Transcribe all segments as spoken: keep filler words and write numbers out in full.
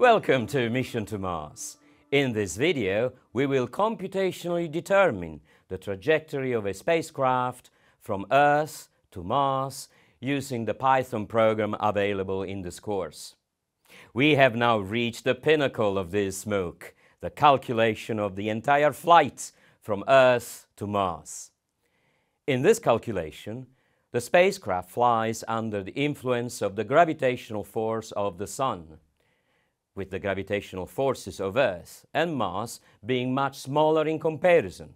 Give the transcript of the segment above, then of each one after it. Welcome to Mission to Mars. In this video, we will computationally determine the trajectory of a spacecraft from Earth to Mars using the Python program available in this course. We have now reached the pinnacle of this MOOC, the calculation of the entire flight from Earth to Mars. In this calculation, the spacecraft flies under the influence of the gravitational force of the Sun, with the gravitational forces of Earth and Mars being much smaller in comparison.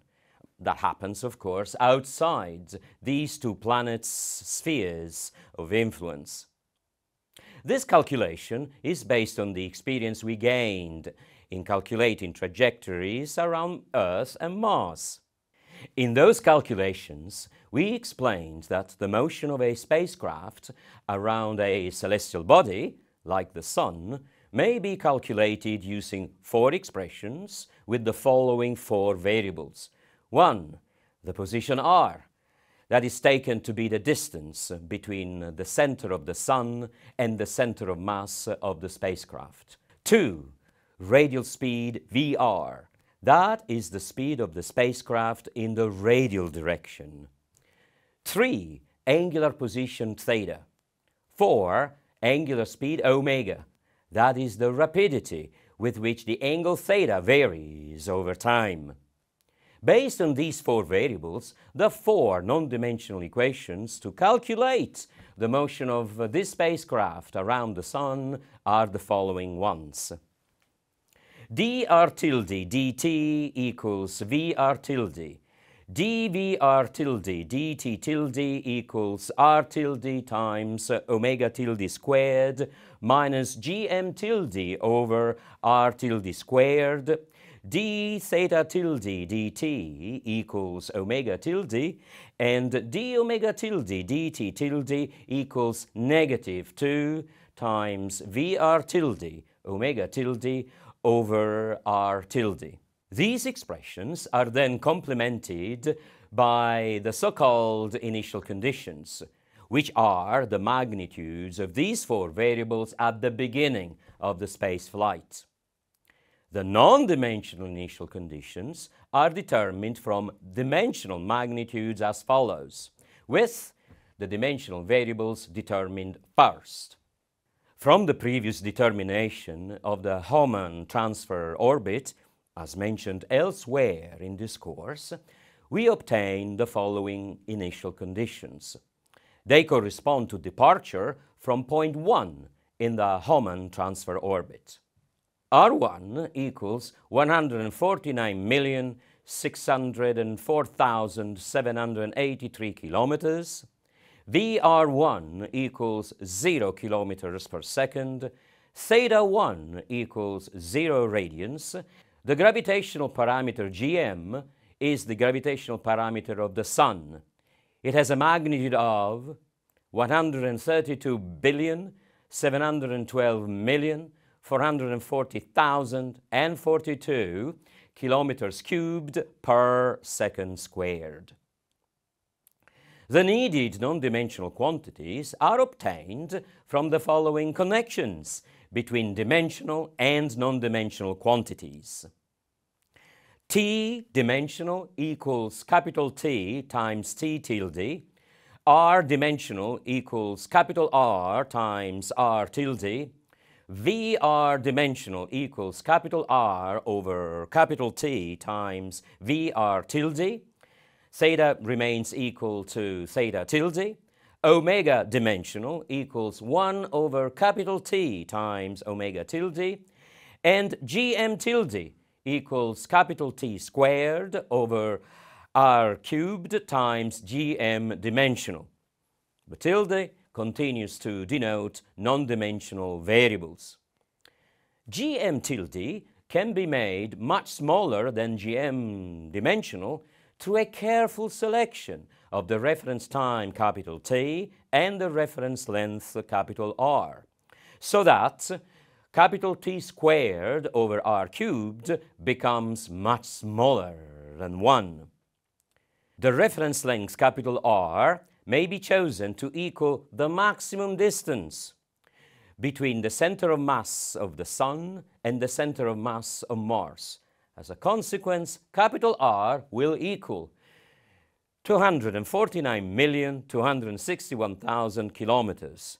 That happens, of course, outside these two planets' spheres of influence. This calculation is based on the experience we gained in calculating trajectories around Earth and Mars. In those calculations, we explained that the motion of a spacecraft around a celestial body, like the Sun, may be calculated using four expressions with the following four variables. One, the position r, that is taken to be the distance between the center of the Sun and the center of mass of the spacecraft. Two, radial speed v r. That is the speed of the spacecraft in the radial direction. Three, angular position theta. Four, angular speed omega. That is the rapidity with which the angle theta varies over time. Based on these four variables, the four non-dimensional equations to calculate the motion of this spacecraft around the Sun are the following ones. dr tilde dt equals vr tilde, dvr tilde dt tilde equals r tilde times omega tilde squared minus gm tilde over r tilde squared, d theta tilde dt equals omega tilde, and d omega tilde dt tilde equals negative two times vr tilde omega tilde over r tilde. These expressions are then complemented by the so-called initial conditions, which are the magnitudes of these four variables at the beginning of the space flight. The non-dimensional initial conditions are determined from dimensional magnitudes as follows, with the dimensional variables determined first. From the previous determination of the Hohmann transfer orbit, as mentioned elsewhere in this course, we obtain the following initial conditions. They correspond to departure from point one in the Hohmann transfer orbit. R one equals one hundred forty-nine million six hundred four thousand seven hundred eighty-three kilometers. V r one equals zero kilometers per second, theta one equals zero radians. The gravitational parameter g m is the gravitational parameter of the Sun. It has a magnitude of one hundred thirty-two billion seven hundred twelve million four hundred forty thousand forty-two kilometers cubed per second squared. The needed non-dimensional quantities are obtained from the following connections between dimensional and non-dimensional quantities. T dimensional equals capital T times T tilde, R dimensional equals capital R times R tilde, V r dimensional equals capital R over capital T times V r tilde, theta remains equal to theta tilde, omega dimensional equals one over capital T times omega tilde, and gm tilde equals capital T squared over r cubed times gm dimensional. The tilde continues to denote non-dimensional variables. gm tilde can be made much smaller than gm dimensional through a careful selection of the reference time capital T and the reference length capital R, so that capital T squared over R cubed becomes much smaller than one. The reference length capital R may be chosen to equal the maximum distance. between the center of mass of the Sun and the center of mass of Mars. As a consequence, capital R will equal two hundred forty-nine million two hundred sixty-one thousand kilometers.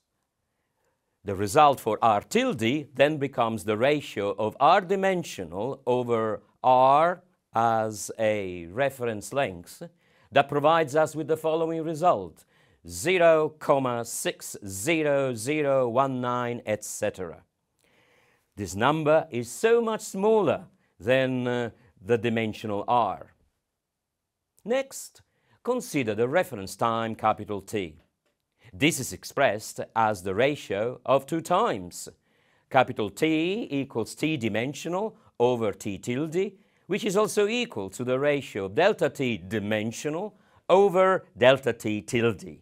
The result for R tilde then becomes the ratio of R dimensional over R as a reference length that provides us with the following result: zero point six zero zero one nine, et cetera. This number is so much smaller than uh, the dimensional R. Next, consider the reference time capital T. This is expressed as the ratio of two times. Capital T equals T dimensional over T tilde, which is also equal to the ratio of delta T dimensional over delta T tilde.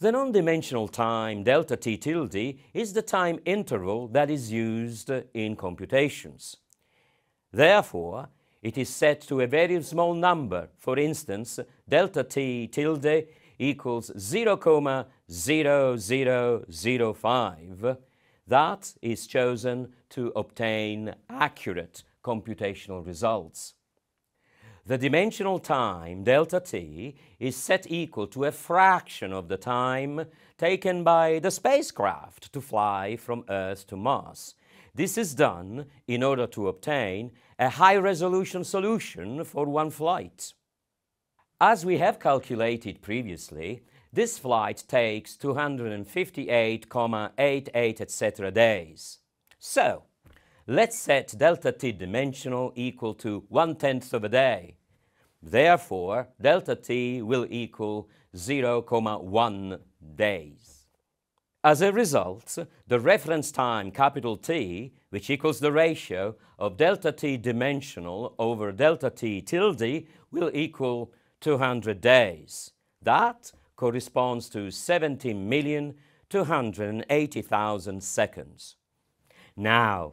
The non-dimensional time delta T tilde is the time interval that is used in computations. Therefore, it is set to a very small number. For instance, delta T tilde equals zero point zero zero zero five. That is chosen to obtain accurate computational results. The dimensional time delta T is set equal to a fraction of the time taken by the spacecraft to fly from Earth to Mars. This is done in order to obtain a high-resolution solution for one flight. As we have calculated previously, this flight takes two hundred fifty-eight point eight eight, et cetera days. So, let's set delta T dimensional equal to one-tenth of a day. Therefore, delta T will equal zero point one days. As a result, the reference time capital T, which equals the ratio of delta T dimensional over delta T tilde, will equal two hundred days. That corresponds to seventeen million two hundred eighty thousand seconds. Now,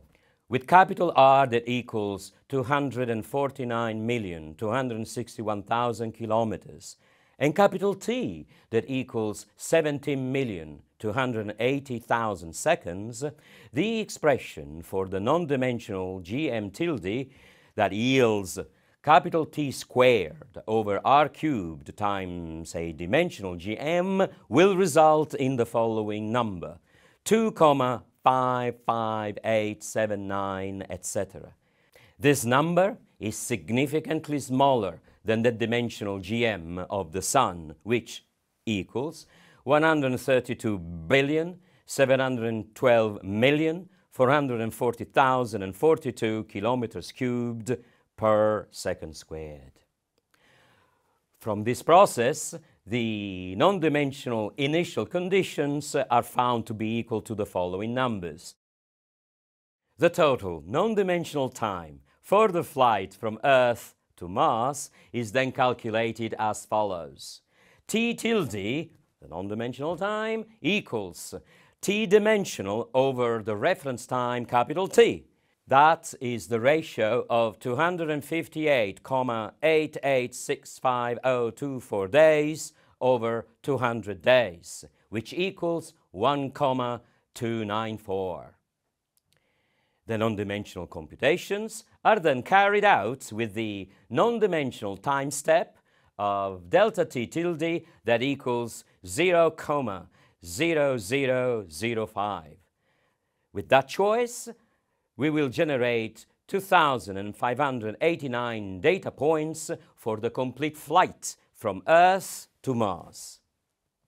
with capital R that equals two hundred forty-nine million two hundred sixty-one thousand kilometers, and capital T that equals seventeen million two hundred eighty thousand seconds, the expression for the non-dimensional G M tilde that yields capital T squared over R cubed times a dimensional G M will result in the following number, two point five five eight seven nine, et cetera. This number is significantly smaller than the dimensional G M of the Sun, which equals one hundred thirty-two billion seven hundred twelve million four hundred forty thousand forty-two kilometers cubed per second squared. From this process, the non-dimensional initial conditions are found to be equal to the following numbers. The total non-dimensional time for the flight from Earth to Mars is then calculated as follows. T tilde, the non-dimensional time, equals T dimensional over the reference time capital T. That is the ratio of two hundred fifty-eight point eight eight six five zero two four days over two hundred days, which equals one point two nine four. The non-dimensional computations are then carried out with the non-dimensional time step of delta T tilde that equals zero point zero zero zero five. With that choice, we will generate two thousand five hundred eighty-nine data points for the complete flight from Earth to Mars.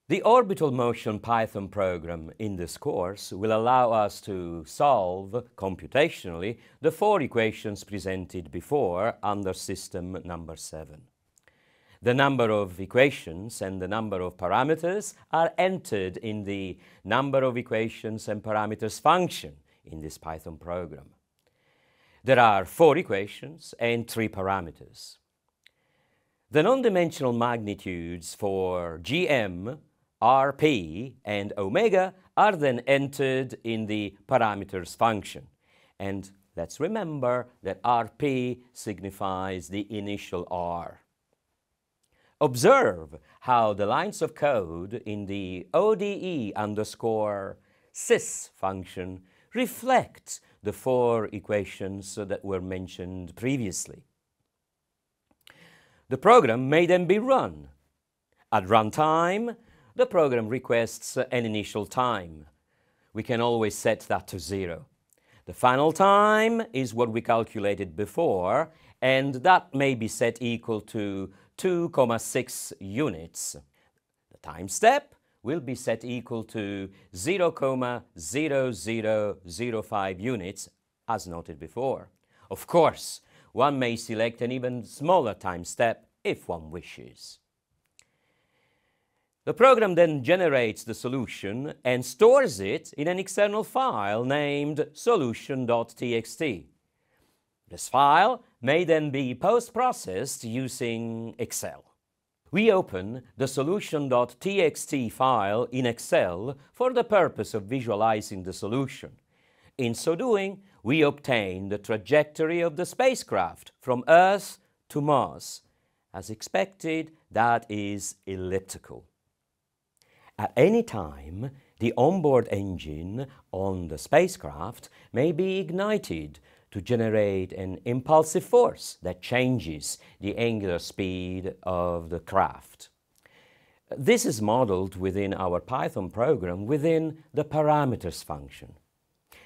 The Orbital Motion Python program in this course will allow us to solve computationally the four equations presented before under system number seven. The number of equations and the number of parameters are entered in the number of equations and parameters function in this Python program. There are four equations and three parameters. The non-dimensional magnitudes for G M, R P, and omega are then entered in the parameters function. And let's remember that R P signifies the initial R. Observe how the lines of code in the O D E underscore sys function reflect the four equations that were mentioned previously. The program may then be run. At runtime, the program requests an initial time. We can always set that to zero. The final time is what we calculated before, and that may be set equal to two comma six units. The time step will be set equal to zero comma zero zero zero five units, as noted before. Of course, one may select an even smaller time step if one wishes. The program then generates the solution and stores it in an external file named solution dot t x t. This file may then be post-processed using Excel. We open the solution dot t x t file in Excel for the purpose of visualizing the solution. In so doing, we obtain the trajectory of the spacecraft from Earth to Mars. As expected, that is elliptical. At any time, the onboard engine on the spacecraft may be ignited to generate an impulsive force that changes the angular speed of the craft. This is modeled within our Python program within the parameters function.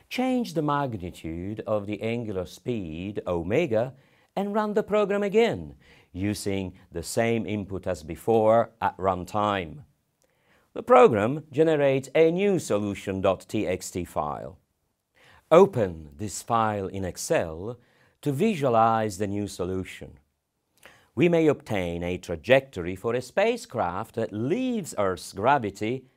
Change the magnitude of the angular speed, omega, and run the program again, using the same input as before at runtime. The program generates a new solution dot t x t file. Open this file in Excel to visualize the new solution. We may obtain a trajectory for a spacecraft that leaves Earth's gravity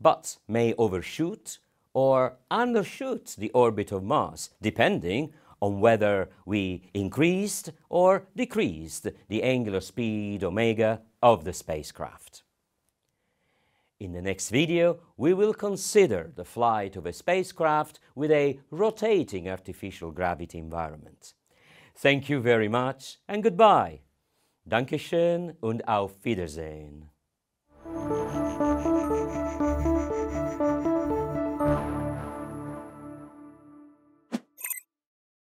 but may overshoot or undershoot the orbit of Mars, depending on whether we increased or decreased the angular speed omega of the spacecraft. In the next video, we will consider the flight of a spacecraft with a rotating artificial gravity environment. Thank you very much and goodbye. Dankeschön und auf Wiedersehen.